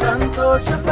Santosh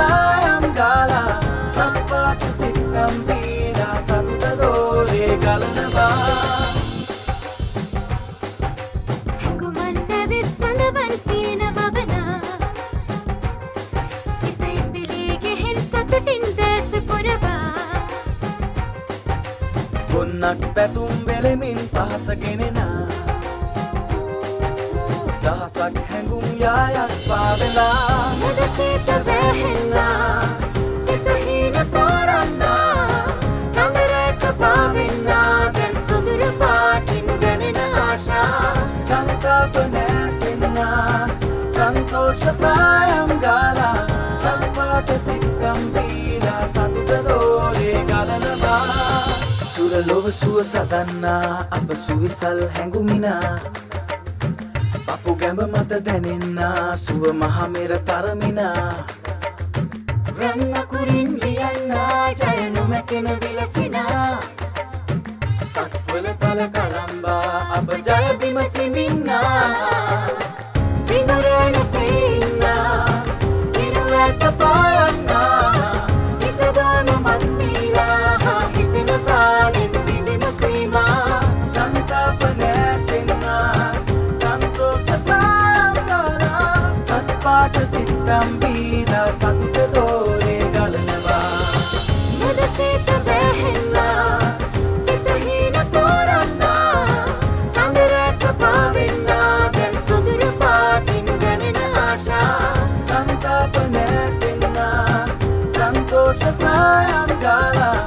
Sayam Gala.